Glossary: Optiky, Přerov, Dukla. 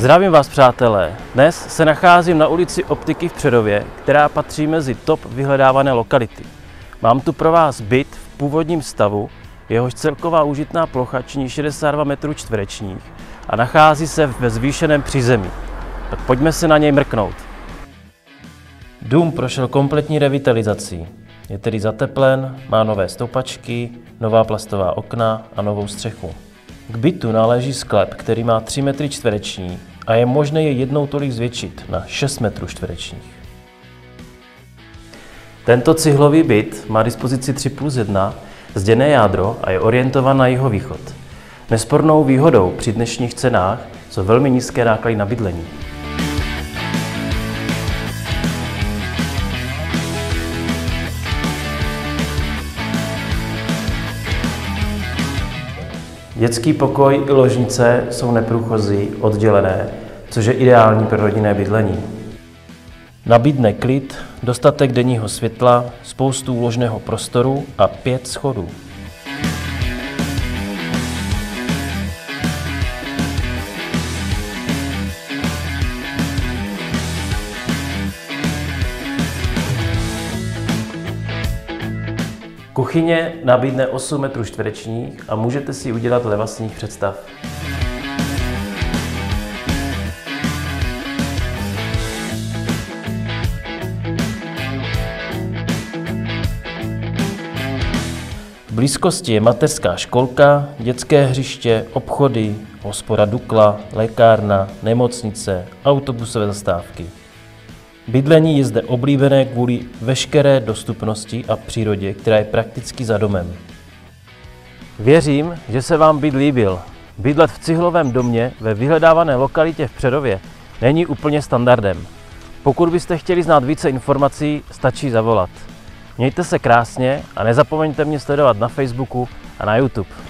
Zdravím vás, přátelé. Dnes se nacházím na ulici Optiky v Přerově, která patří mezi top vyhledávané lokality. Mám tu pro vás byt v původním stavu, jehož celková užitná plocha činí 62 metrů čtverečních a nachází se ve zvýšeném přízemí. Tak pojďme se na něj mrknout. Dům prošel kompletní revitalizací. Je tedy zateplen, má nové stoupačky, nová plastová okna a novou střechu. K bytu náleží sklep, který má 3 metry čtvereční a je možné jej jednou tolik zvětšit na 6 metrů čtverečních. Tento cihlový byt má dispozici 3+1, zděné jádro a je orientovan na jihovýchod. Nespornou výhodou při dnešních cenách jsou velmi nízké náklady na bydlení. Dětský pokoj i ložnice jsou neprůchozí, oddělené, což je ideální pro rodinné bydlení. Nabídne klid, dostatek denního světla, spoustu úložného prostoru a 5 schodů. Kuchyně nabídne 8 metrů čtverečních a můžete si ji udělat dle vlastních představ. V blízkosti je mateřská školka, dětské hřiště, obchody, hospoda Dukla, lékárna, nemocnice, autobusové zastávky. Bydlení je zde oblíbené kvůli veškeré dostupnosti a přírodě, která je prakticky za domem. Věřím, že se vám byt líbil. Bydlet v cihlovém domě ve vyhledávané lokalitě v Přerově není úplně standardem. Pokud byste chtěli znát více informací, stačí zavolat. Mějte se krásně a nezapomeňte mě sledovat na Facebooku a na YouTube.